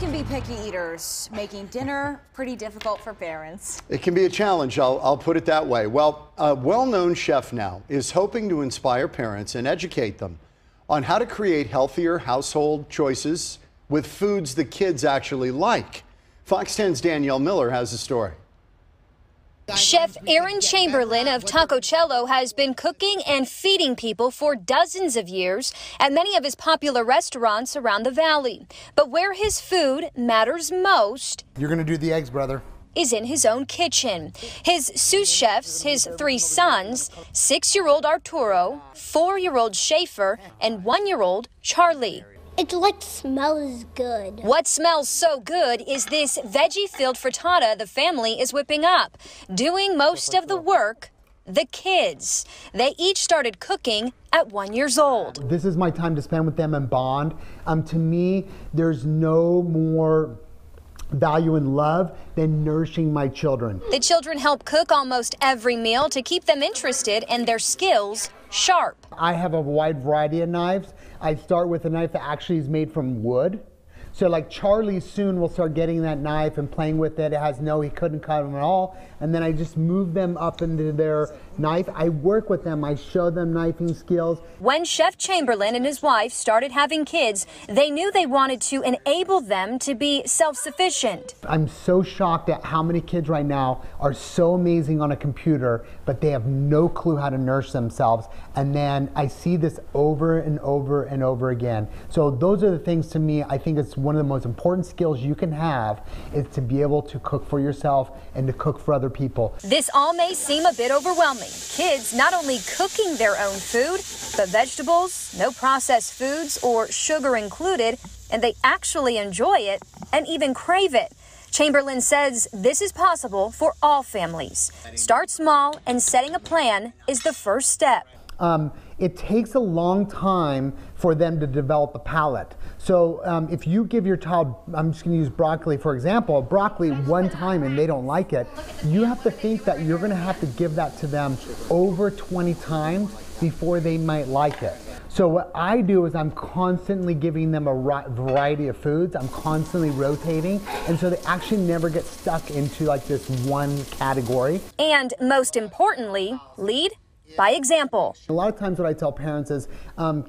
can be picky eaters, making dinner pretty difficult for parents. It can be a challenge, I'll put it that way. Well, a well-known chef now is hoping to inspire parents and educate them on how to create healthier household choices with foods the kids actually like. Fox 10's Danielle Miller has the story. Chef Aaron Chamberlain of Taco Chelo has been cooking and feeding people for dozens of years at many of his popular restaurants around the valley. But where his food matters most... You're going to do the eggs, brother. ...is in his own kitchen. His sous chefs, his three sons, 6-year-old Arturo, 4-year-old Schaefer, and 1-year-old Charlie. It's like smells good. What smells so good is this veggie-filled frittata the family is whipping up. Doing most of the work, the kids. They each started cooking at 1 year old. This is my time to spend with them and bond. To me, there's no more value and love than nourishing my children. The children help cook almost every meal to keep them interested and their skills sharp. I have a wide variety of knives. I start with a knife that actually is made from wood. So like Charlie soon will start getting that knife and playing with it. It has no, he couldn't cut them at all. And then I just move them up into their knife. I work with them. I show them knifing skills. When Chef Chamberlain and his wife started having kids, they knew they wanted to enable them to be self-sufficient. I'm so shocked at how many kids right now are so amazing on a computer, but they have no clue how to nurse themselves. And then I see this over and over and over again. So those are the things to me, I think it's one of the most important skills you can have is to be able to cook for yourself and to cook for other people. This all may seem a bit overwhelming. Kids not only cooking their own food, but vegetables, no processed foods or sugar included, and they actually enjoy it and even crave it. Chamberlain says this is possible for all families. Start small, and setting a plan is the first step. It takes a long time for them to develop a palate. So if you give your child, I'm just going to use broccoli for example, broccoli one time and they don't like it, you have to think that you're going to have to give that to them over 20 times before they might like it. So what I do is I'm constantly giving them a variety of foods. I'm constantly rotating. And so they actually never get stuck into like this one category. And most importantly, lead by example. A lot of times what I tell parents is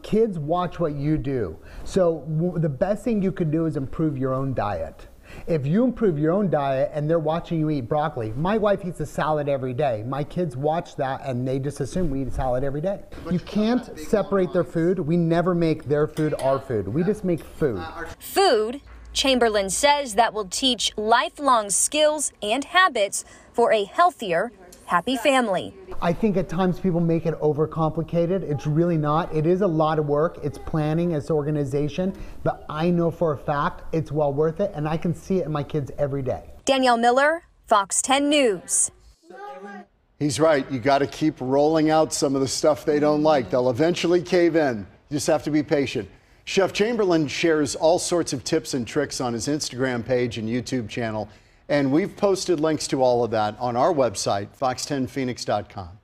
kids watch what you do. So the best thing you can do is improve your own diet. If you improve your own diet and they're watching you eat broccoli, my wife eats a salad every day. My kids watch that and they just assume we eat a salad every day. You can't separate their food. We never make their food our food. We just make food. Food, Chamberlain says, that will teach lifelong skills and habits for a healthier, happy family. I think at times people make it overcomplicated. It's really not. It is a lot of work. It's planning, it's organization, but I know for a fact it's well worth it, and I can see it in my kids every day. Danielle Miller, Fox 10 News. He's right. You got to keep rolling out some of the stuff they don't like. They'll eventually cave in. You just have to be patient. Chef Chamberlain shares all sorts of tips and tricks on his Instagram page and YouTube channel. And we've posted links to all of that on our website, fox10phoenix.com.